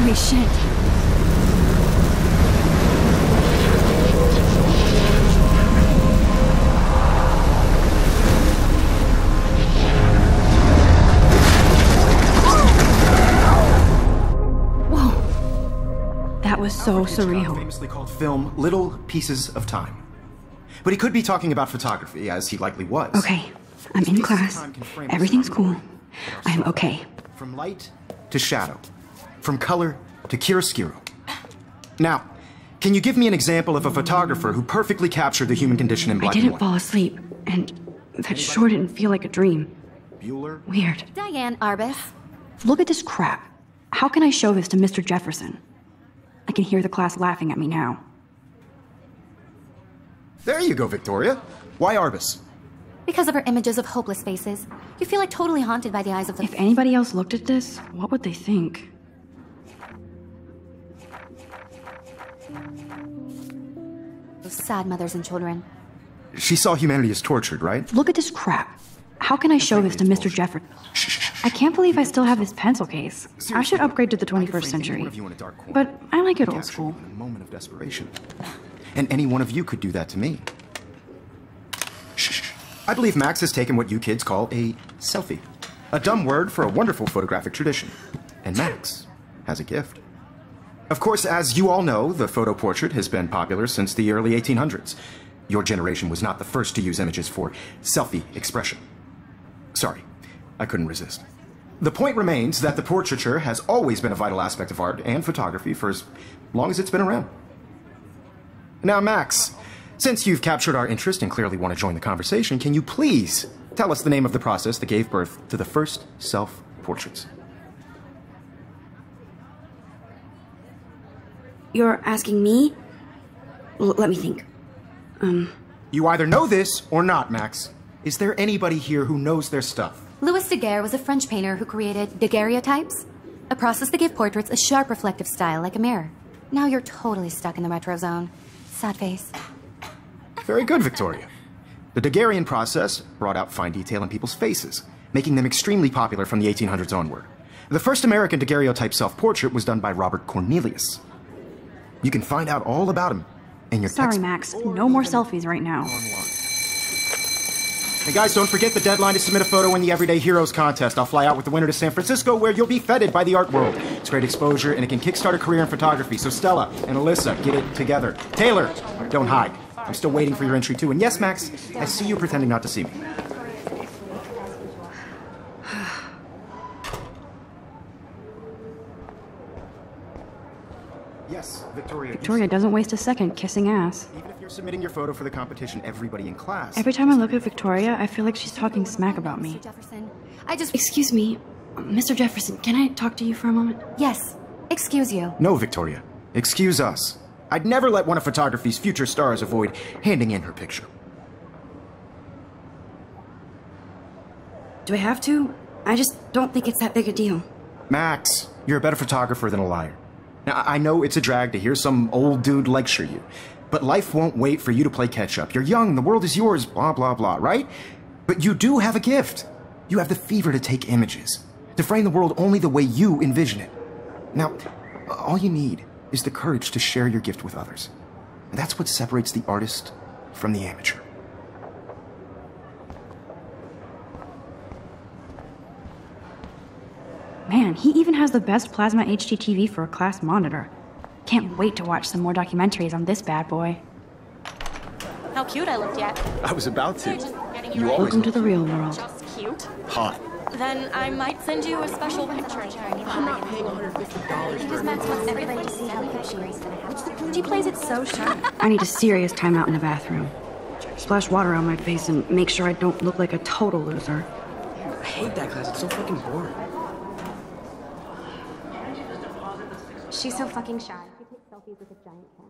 Holy shit. Whoa! That was so surreal. Famously called film little pieces of time. But he could be talking about photography, as he likely was. Okay, I'm in class. Everything's cool. I am okay. From light to shadow. From color to chiaroscuro. Now, can you give me an example of a photographer who perfectly captured the human condition in black and white? I didn't fall asleep, and that sure didn't feel like a dream. Bueller? Weird. Diane Arbus. Look at this crap. How can I show this to Mr. Jefferson? I can hear the class laughing at me now. There you go, Victoria. Why Arbus? Because of her images of hopeless faces. You feel like totally haunted by the eyes of the... If anybody else looked at this, what would they think? Those sad mothers and children. She saw humanity as tortured, right? Look at this crap. How can I show this to Mr. Jefferson? I can't believe I still have this pencil case. Seriously, I should upgrade to the 21st century. But I like it old school. In a moment of desperation. And any one of you could do that to me. Shh. I believe Max has taken what you kids call a selfie. A dumb word for a wonderful photographic tradition. And Max has a gift. Of course, as you all know, the photo portrait has been popular since the early 1800s. Your generation was not the first to use images for selfie expression. Sorry, I couldn't resist. The point remains that the portraiture has always been a vital aspect of art and photography for as long as it's been around. Now, Max, since you've captured our interest and clearly want to join the conversation, can you please tell us the name of the process that gave birth to the first self-portraits? You're asking me? Let me think. You either know this or not, Max. Is there anybody here who knows their stuff? Louis Daguerre was a French painter who created daguerreotypes, a process that gave portraits a sharp reflective style like a mirror. Now you're totally stuck in the retro zone. Sad face. Very good, Victoria. The Daguerreian process brought out fine detail in people's faces, making them extremely popular from the 1800s onward. The first American daguerreotype self-portrait was done by Robert Cornelius. You can find out all about him in your text. Sorry, Max. No more selfies right now. Hey guys, don't forget the deadline to submit a photo in the Everyday Heroes contest. I'll fly out with the winner to San Francisco, where you'll be feted by the art world. It's great exposure, and it can kickstart a career in photography. So Stella and Alyssa, get it together. Taylor, don't hide. I'm still waiting for your entry, too. And yes, Max, I see you pretending not to see me. Yes, Victoria. Victoria doesn't waste a second kissing ass. Even if you're submitting your photo for the competition, everybody in class... Every time I look at Victoria, I feel like she's talking smack about me. Mr. Jefferson, I just... Excuse me, Mr. Jefferson, can I talk to you for a moment? Yes, excuse you. No, Victoria, excuse us. I'd never let one of photography's future stars avoid handing in her picture. Do I have to? I just don't think it's that big a deal. Max, you're a better photographer than a liar. Now, I know it's a drag to hear some old dude lecture you, but life won't wait for you to play catch-up. You're young, the world is yours, blah, blah, blah, right? But you do have a gift. You have the fever to take images, to frame the world only the way you envision it. Now, all you need is the courage to share your gift with others. And that's what separates the artist from the amateur. Man, he even has the best plasma HDTV for a class monitor. Can't wait to watch some more documentaries on this bad boy. How cute I looked yet. I was about to. Welcome to the real world. Just cute. Hot. Then I might send you a special picture. I'm not paying $150. Because Max wants everybody to see how good she is. She plays it so sharp. I need a serious timeout in the bathroom. Splash water on my face and make sure I don't look like a total loser. I hate that class. It's so fucking boring. She's so fucking shy. She takes selfies with a giant cat.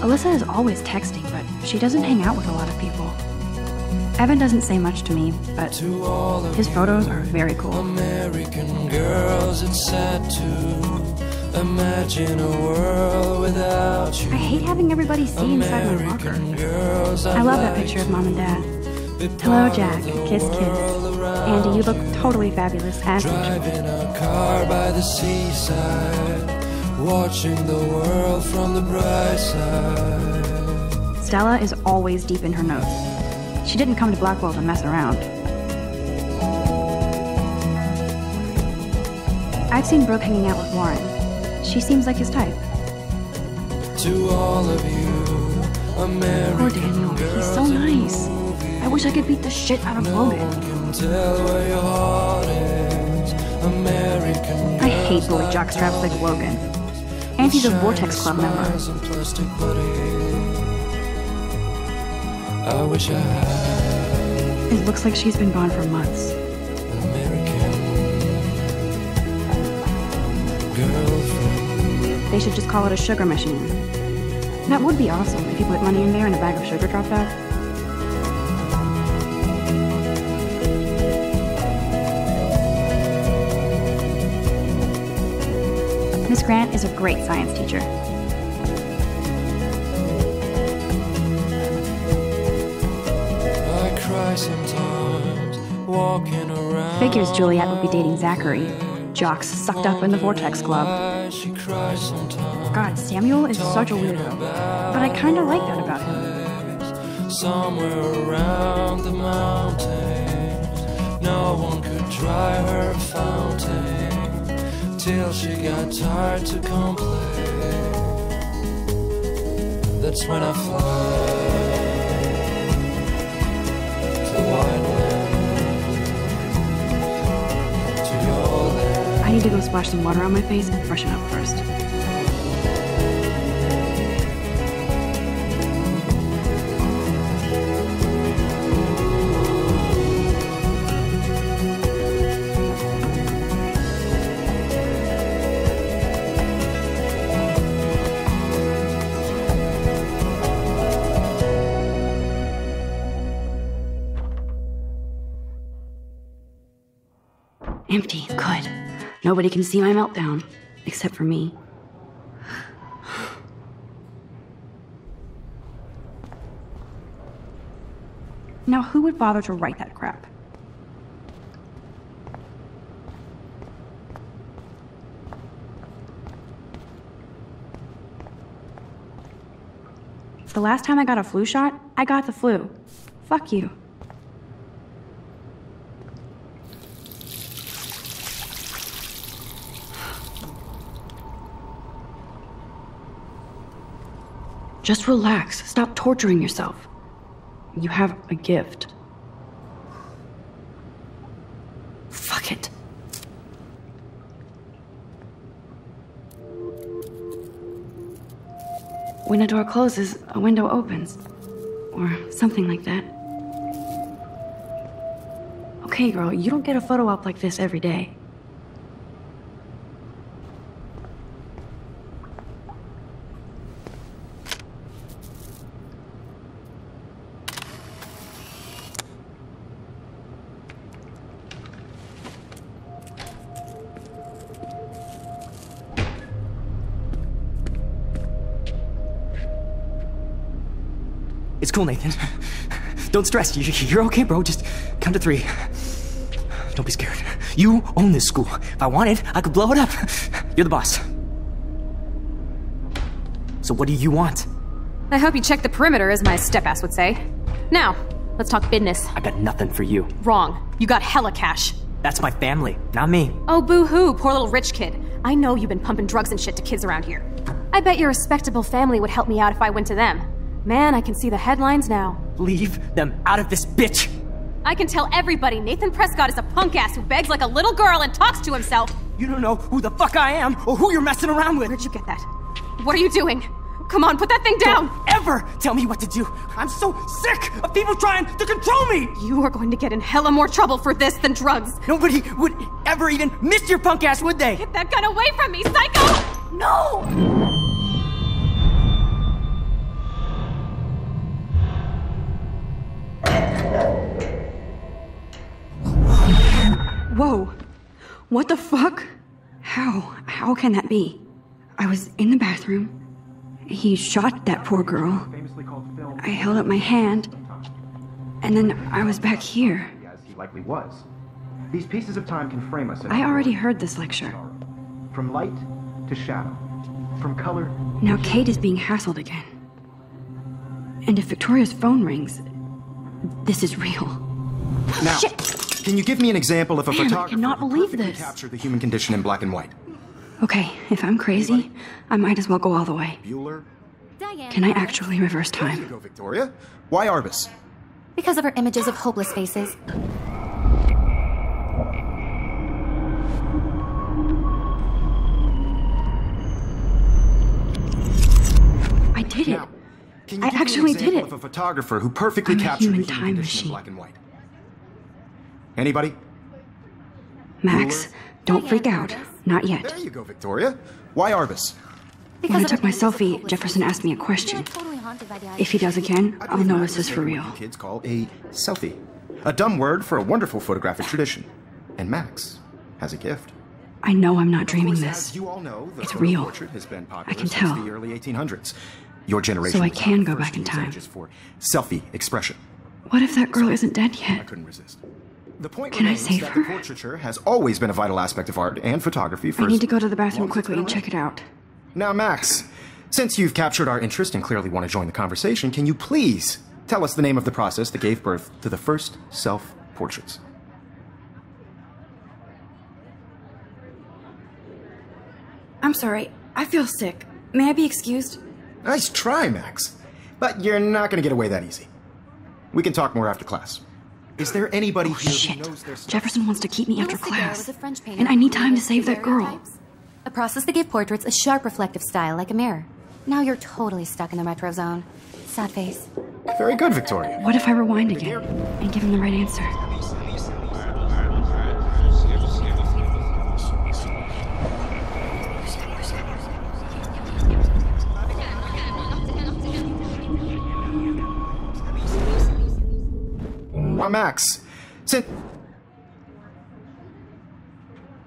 Alyssa is always texting, but she doesn't hang out with a lot of people. Evan doesn't say much to me, but his photos are very cool. American girls, it's sad to imagine a world without you. I hate having everybody see inside my locker. I love that picture of Mom and Dad. Hello, Jack. Kiss, kiss. Andy, you look totally fabulous as usual. Driving a car by the seaside, watching the world from the bright side. Stella is always deep in her notes. She didn't come to Blackwell to mess around. I've seen Brooke hanging out with Warren. She seems like his type. To all of you, American Poor Daniel, he's so nice. I wish I could beat the shit out of Logan. I hate boy jockstraps like Logan. And he's a Vortex Club member. It looks like she's been gone for months. They should just call it a sugar machine. That would be awesome if you put money in there and a bag of sugar dropped out. Miss Grant is a great science teacher. I cry sometimes, walking around. Figures Juliet would be dating Zachary. Jocks sucked up in the Vortex Club. She cries sometimes. God, Samuel is such a weirdo. But I kinda like that about him. Somewhere around the mountains, no one could dry her fountain. Till she got tired to complain. That's when I fly to Wineland, to your land. I need to go splash some water on my face and freshen up first. Empty. Good. Nobody can see my meltdown, except for me. Now, who would bother to write that crap? The last time I got a flu shot, I got the flu. Fuck you. Just relax. Stop torturing yourself. You have a gift. Fuck it. When a door closes, a window opens. Or something like that. Okay, girl, you don't get a photo op like this every day. It's cool, Nathan. Don't stress. You're okay, bro. Just count to three. Don't be scared. You own this school. If I wanted, I could blow it up. You're the boss. So what do you want? I hope you check the perimeter, as my step-ass would say. Now, let's talk business. I got nothing for you. Wrong. You got hella cash. That's my family, not me. Oh, boo-hoo, poor little rich kid. I know you've been pumping drugs and shit to kids around here. I bet your respectable family would help me out if I went to them. Man, I can see the headlines now. Leave them out of this bitch! I can tell everybody Nathan Prescott is a punk-ass who begs like a little girl and talks to himself! You don't know who the fuck I am or who you're messing around with! Where'd you get that? What are you doing? Come on, put that thing down! Don't ever tell me what to do! I'm so sick of people trying to control me! You are going to get in hella more trouble for this than drugs! Nobody would ever even miss your punk-ass, would they? Get that gun away from me, psycho! No! No. Whoa! What the fuck? How can that be? I was in the bathroom. He shot that poor girl. I held up my hand, and then I was back here. As he likely was. These pieces of time can frame us. I already heard this lecture. From light to shadow, from color. Now Kate is being hassled again. And if Victoria's phone rings, this is real. Now, shit. Can you give me an example of a photographer? I cannot believe this. Capture the human condition in black and white. Okay, if I'm crazy, I might as well go all the way. Bueller? Can I actually reverse time? There you go, Victoria. Why Arbus? Because of her images of hopeless faces. I did it. Now, can you I actually did it. Of a photographer who perfectly captured the human condition in black and white. Anybody? Max, Bueller? Don't freak out. Not yet. There you go, Victoria. Why Arbus? Because when I took my selfie, Jefferson asked me a question. If he does again, I'll know this is for real. Kids call a selfie. A dumb word for a wonderful photographic tradition. And Max has a gift. I know I'm not dreaming this. You all know, it's real. Has been I can tell. The early 1800s. Your generation. So I can go back in time. For selfie expression. What if that girl isn't dead yet? I couldn't resist. The point can I save her? Portraiture has always been a vital aspect of art and photography. I need to go to the bathroom quickly and check it out. Now, Max, since you've captured our interest and clearly want to join the conversation, can you please tell us the name of the process that gave birth to the first self-portraits? I'm sorry. I feel sick. May I be excused? Nice try, Max. But you're not going to get away that easy. We can talk more after class. Is there anybody here who knows their stuff? Jefferson wants to keep me after class, and I need time to save that girl. A process that gave portraits a sharp reflective style like a mirror. Now you're totally stuck in the retro zone. Sad face. Very good, Victoria. What if I rewind again and give him the right answer? Max, sit.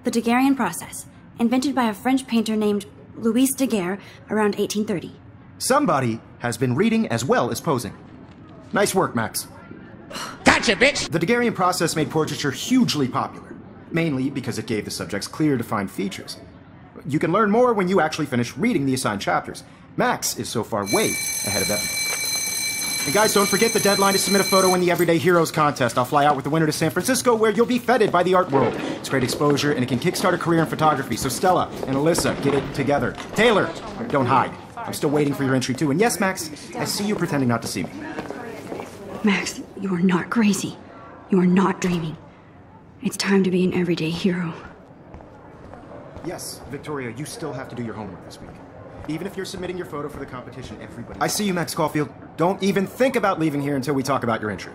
The Daguerreian process, invented by a French painter named Louis Daguerre around 1830. Somebody has been reading as well as posing. Nice work, Max. Gotcha, bitch! The Daguerreian process made portraiture hugely popular, mainly because it gave the subjects clear, defined features. You can learn more when you actually finish reading the assigned chapters. Max is so far way ahead of everyone. And guys, don't forget the deadline to submit a photo in the Everyday Heroes contest. I'll fly out with the winner to San Francisco, where you'll be feted by the art world. It's great exposure, and it can kickstart a career in photography. So Stella and Alyssa, get it together. Taylor, don't hide. I'm still waiting for your entry, too. And yes, Max, I see you pretending not to see me. Max, you are not crazy. You are not dreaming. It's time to be an everyday hero. Yes, Victoria, you still have to do your homework this week. Even if you're submitting your photo for the competition, everybody... I see you, Max Caulfield. Don't even think about leaving here until we talk about your entry.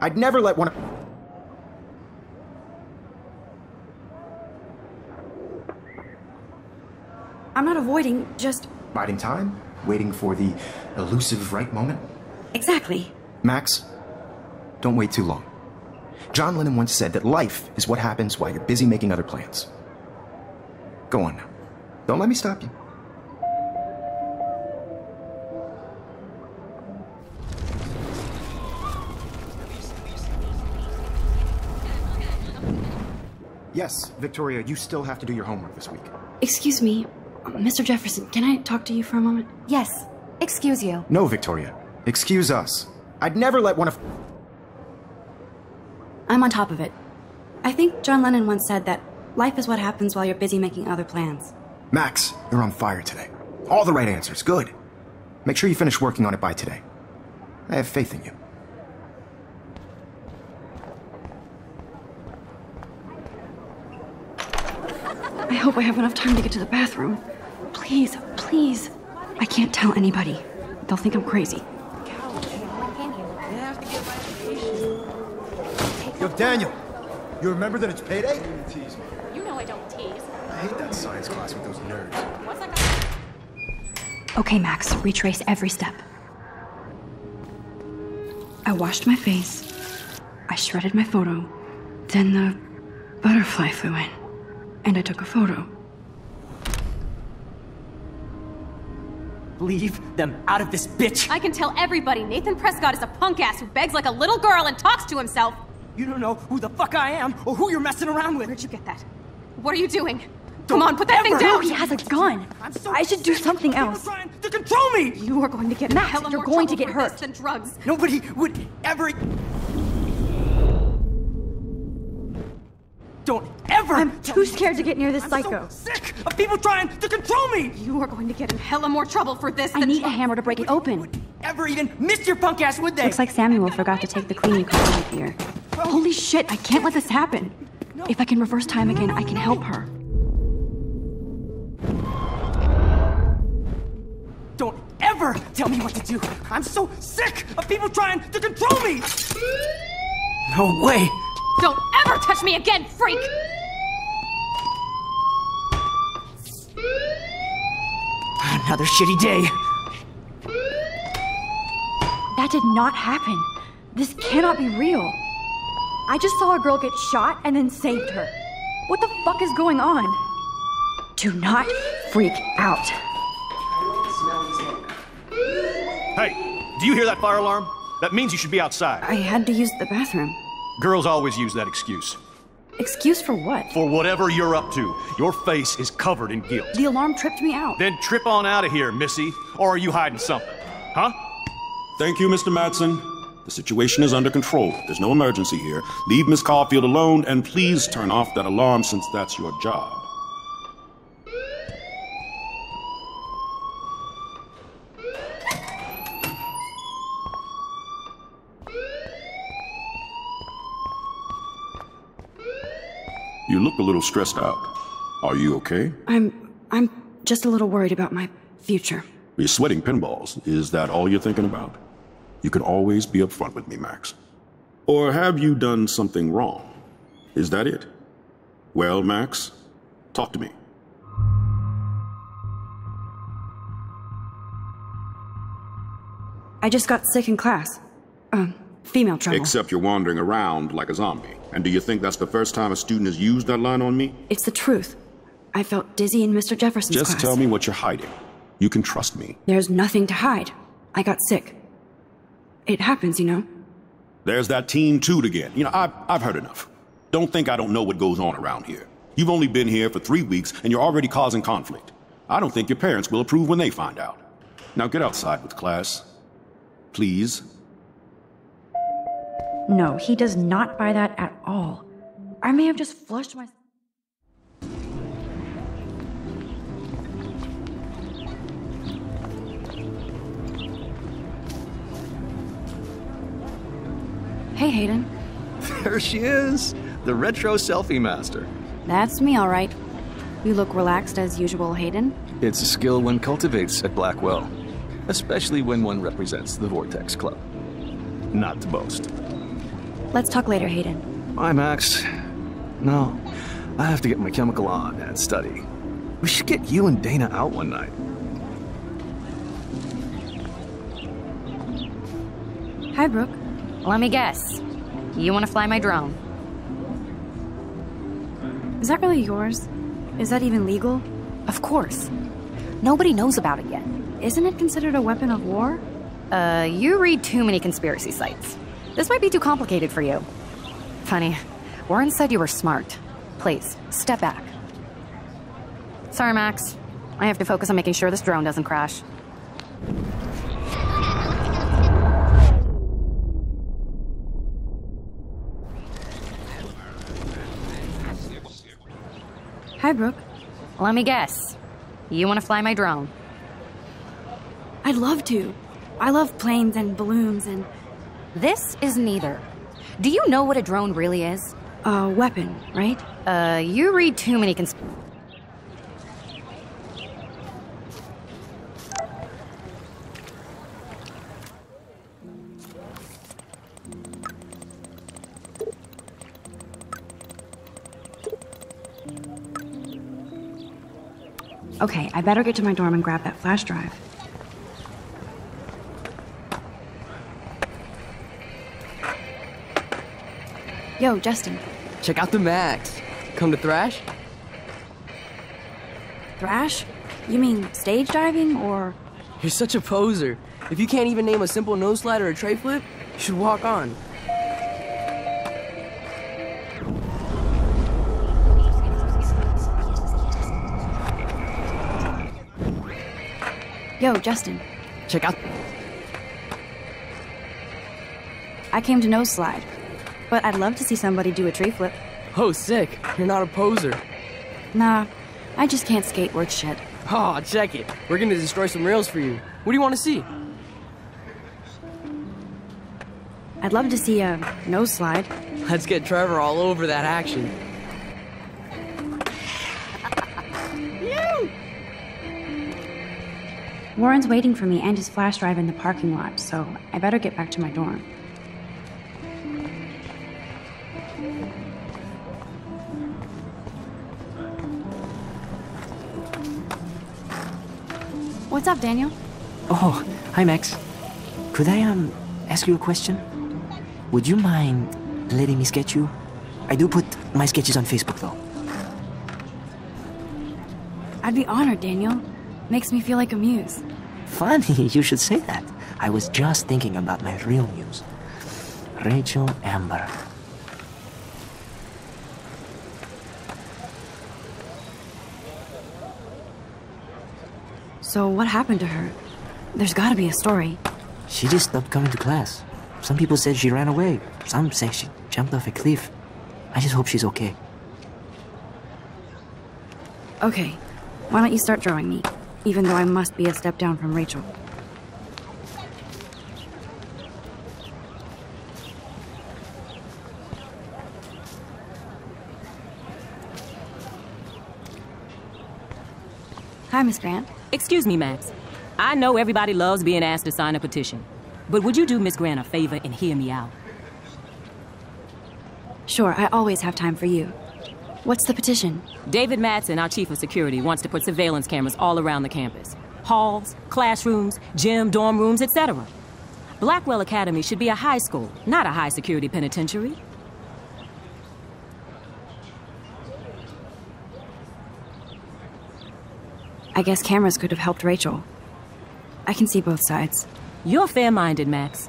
I'd never let one of... I'm not avoiding, just... Biding time? Waiting for the elusive right moment? Exactly. Max, don't wait too long. John Lennon once said that life is what happens while you're busy making other plans. Go on now. Don't let me stop you. Yes, Victoria, you still have to do your homework this week. Excuse me, Mr. Jefferson, can I talk to you for a moment? Yes, excuse you. No, Victoria, excuse us. I'd never let one of... I'm on top of it. I think John Lennon once said that life is what happens while you're busy making other plans. Max, you're on fire today. All the right answers, good. Make sure you finish working on it by today. I have faith in you. I hope I have enough time to get to the bathroom. Please, please. I can't tell anybody. They'll think I'm crazy. Yo, Daniel, you remember that it's payday? You know I don't tease. I hate that science class with those nerds. Okay, Max, retrace every step. I washed my face, I shredded my photo. Then the butterfly flew in, and I took a photo. Leave them out of this, bitch! I can tell everybody Nathan Prescott is a punk ass who begs like a little girl and talks to himself! You don't know who the fuck I am or who you're messing around with! Where'd you get that? What are you doing? Don't Come on, put that thing down! He has a gun! I should do something else! Trying to control me! You are going to get Max, you're going to get hurt! Than drugs. Nobody would ever... Don't ever! I'm too scared to get near this psycho. I'm so sick of people trying to control me! You are going to get in hella more trouble for this than I need a hammer to break it open. Would ever even miss your punk ass, would they? Looks like Samuel forgot to take the cleaning card with here. Holy shit, I can't let this happen. If I can reverse time again, I can help her. Don't ever tell me what to do. I'm so sick of people trying to control me! No way! Don't ever touch me again, freak! Another shitty day. That did not happen. This cannot be real. I just saw a girl get shot and then saved her. What the fuck is going on? Do not freak out. Hey, do you hear that fire alarm? That means you should be outside. I had to use the bathroom. Girls always use that excuse. Excuse for what? For whatever you're up to. Your face is covered in guilt. The alarm tripped me out. Then trip on out of here, Missy. Or are you hiding something? Huh? Thank you, Mr. Madsen. The situation is under control. There's no emergency here. Leave Miss Caulfield alone and please turn off that alarm since that's your job. You look a little stressed out. Are you okay? I'm just a little worried about my future. You're sweating pinballs. Is that all you're thinking about? You can always be upfront with me, Max. Or have you done something wrong? Is that it? Well, Max, talk to me. I just got sick in class. Female trouble. Except you're wandering around like a zombie. And do you think that's the first time a student has used that line on me? It's the truth. I felt dizzy in Mr. Jefferson's class. Just tell me what you're hiding. You can trust me. There's nothing to hide. I got sick. It happens, you know. There's that teen toot again. You know, I've heard enough. Don't think I don't know what goes on around here. You've only been here for 3 weeks, and you're already causing conflict. I don't think your parents will approve when they find out. Now get outside with class. Please. No, he does not buy that at all. I may have just flushed my... Hey, Hayden. There she is, the retro selfie master. That's me, all right. You look relaxed as usual, Hayden. It's a skill one cultivates at Blackwell, especially when one represents the Vortex Club. Not to boast. Let's talk later, Hayden. Bye, Max. No, I have to get my chemical on and study. We should get you and Dana out one night. Hi, Brooke. Let me guess. You want to fly my drone? Is that really yours? Is that even legal? Of course. Nobody knows about it yet. Isn't it considered a weapon of war? You read too many conspiracy sites. This might be too complicated for you. Funny, Warren said you were smart. Please, step back. Sorry, Max. I have to focus on making sure this drone doesn't crash. Hi, Brooke. Let me guess. You want to fly my drone? I'd love to. I love planes and balloons and... This is neither. Do you know what a drone really is? A weapon, right? You read too many Okay, I better get to my dorm and grab that flash drive. Yo, Justin. Check out the Max. Come to thrash? Thrash? You mean stage diving, or...? You're such a poser. If you can't even name a simple nose slide or a tray flip, you should walk on. Yo, Justin. Check out... I came to nose slide, but I'd love to see somebody do a tree flip. Oh, sick. You're not a poser. Nah, I just can't skate worth shit. Oh, check it. We're gonna destroy some rails for you. What do you want to see? I'd love to see a nose slide. Let's get Trevor all over that action. Warren's waiting for me and his flash drive in the parking lot, so I better get back to my dorm. What's up, Daniel? Oh, hi, Max. Could I, ask you a question? Would you mind letting me sketch you? I do put my sketches on Facebook, though. I'd be honored, Daniel. Makes me feel like a muse. Funny, you should say that. I was just thinking about my real muse. Rachel Amber. So what happened to her? There's gotta be a story. She just stopped coming to class. Some people said she ran away. Some say she jumped off a cliff. I just hope she's okay. Okay, why don't you start drawing me? Even though I must be a step down from Rachel. Hi, Miss Grant. Excuse me, Max. I know everybody loves being asked to sign a petition, but would you do Miss Grant a favor and hear me out? Sure, I always have time for you. What's the petition? David Madsen, our chief of security, wants to put surveillance cameras all around the campus. Halls, classrooms, gym, dorm rooms, etc. Blackwell Academy should be a high school, not a high security penitentiary. I guess cameras could have helped Rachel. I can see both sides. You're fair-minded, Max.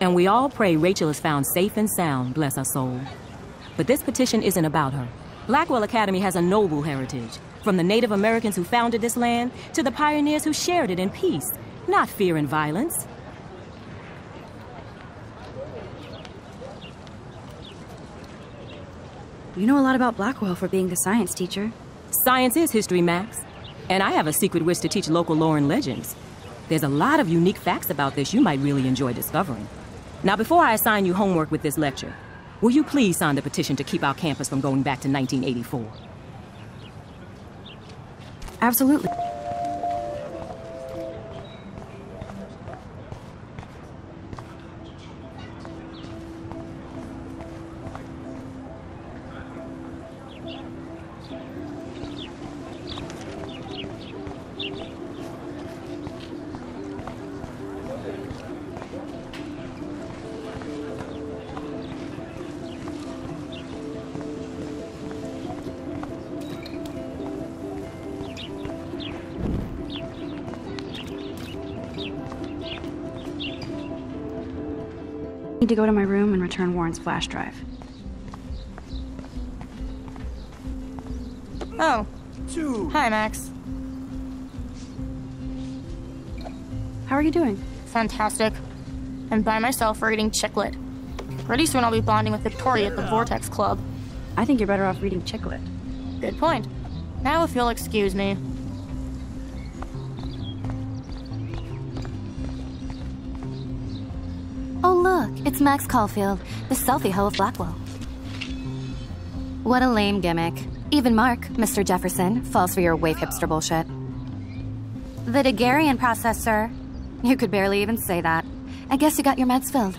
And we all pray Rachel is found safe and sound, bless her soul. But this petition isn't about her. Blackwell Academy has a noble heritage, from the Native Americans who founded this land to the pioneers who shared it in peace, not fear and violence. You know a lot about Blackwell for being a science teacher. Science is history, Max. And I have a secret wish to teach local lore and legends. There's a lot of unique facts about this you might really enjoy discovering. Now, before I assign you homework with this lecture, will you please sign the petition to keep our campus from going back to 1984? Absolutely. I need to go to my room and return Warren's flash drive. Oh. Hi, Max. How are you doing? Fantastic. I'm by myself reading Chicklit. Pretty soon I'll be bonding with Victoria at the Vortex Club. I think you're better off reading Chicklit. Good point. Now if you'll excuse me. It's Max Caulfield, the selfie hoe of Blackwell. What a lame gimmick. Even Mark, Mr. Jefferson, falls for your wave hipster bullshit. The Daguerreian process, sir. You could barely even say that. I guess you got your meds filled.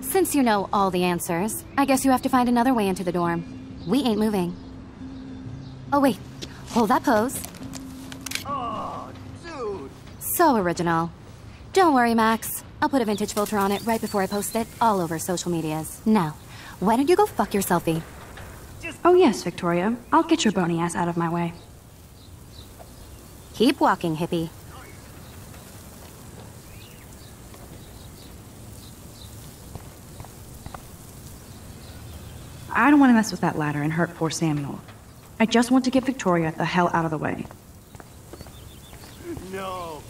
Since you know all the answers, I guess you have to find another way into the dorm. We ain't moving. Oh, wait. Hold that pose. So original. Don't worry, Max. I'll put a vintage filter on it right before I post it all over social medias. Now, why don't you go fuck your selfie? Oh yes, Victoria. I'll get your bony ass out of my way. Keep walking, hippie. I don't want to mess with that ladder and hurt poor Samuel. I just want to get Victoria the hell out of the way. No.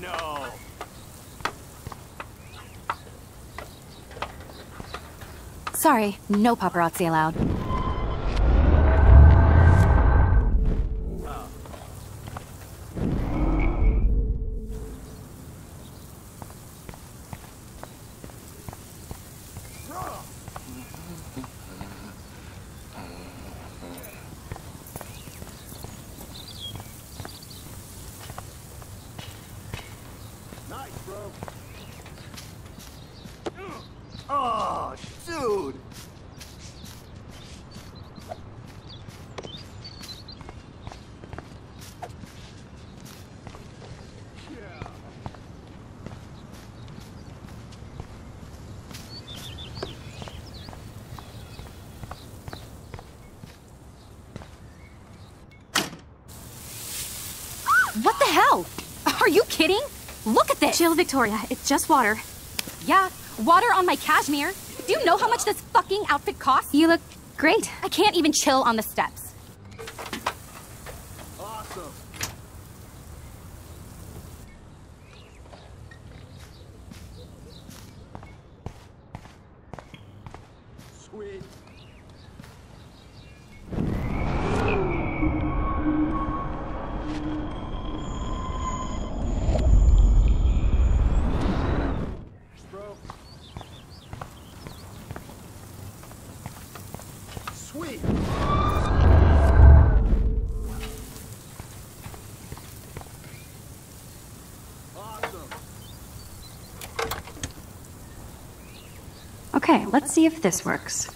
No. Sorry, no paparazzi allowed. What the hell? Are you kidding? Look at this! Chill, Victoria. It's just water. Yeah, water on my cashmere. Do you know how much this fucking outfit costs? You look great. I can't even chill on the steps. Awesome. Sweet. Okay, let's see if this works.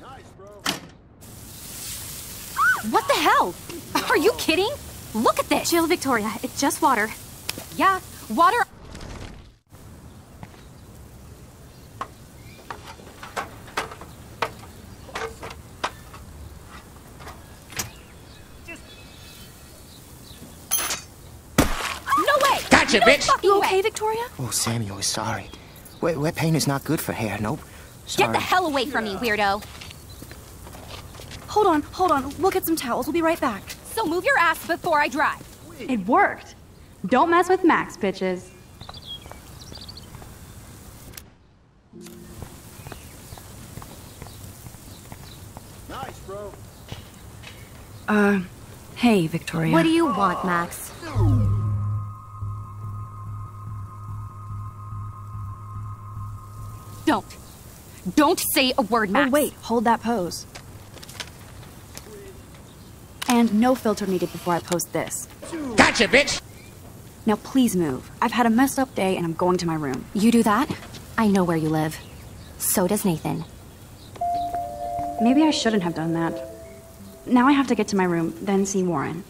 Nice, bro. What the hell? No. Are you kidding? Look at this! Chill, Victoria. It's just water. Yeah, water. No fucking way. You okay, Victoria? Oh, Samuel is sorry. Wet paint is not good for hair, nope. Sorry. Get the hell away from me, weirdo. Hold on. We'll get some towels. We'll be right back. So move your ass before I drive. It worked. Don't mess with Max, bitches. Nice, bro. Hey, Victoria. What do you want, Max? Don't say a word, Max. Oh, wait. Hold that pose. And no filter needed before I post this. Gotcha, bitch! Now please move. I've had a messed up day and I'm going to my room. You do that? I know where you live. So does Nathan. Maybe I shouldn't have done that. Now I have to get to my room, then see Warren.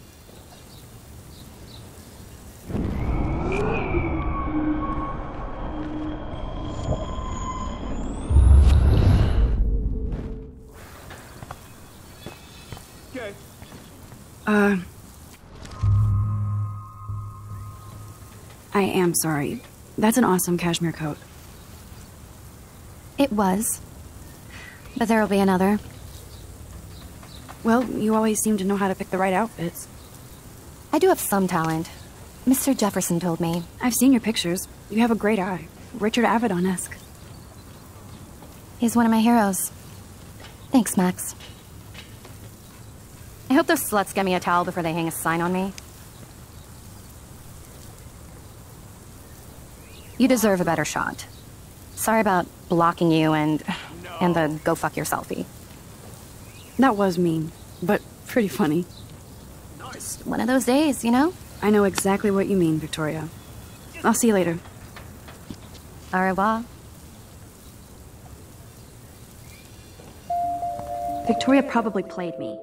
I am sorry. That's an awesome cashmere coat. It was. But there'll be another. Well, you always seem to know how to pick the right outfits. I do have some talent. Mr. Jefferson told me. I've seen your pictures. You have a great eye. Richard Avedon-esque. He's one of my heroes. Thanks, Max. I hope those sluts get me a towel before they hang a sign on me. You deserve a better shot. Sorry about blocking you and the go fuck your selfie. That was mean, but pretty funny. Just one of those days, you know? I know exactly what you mean, Victoria. I'll see you later. Au revoir. Victoria probably played me.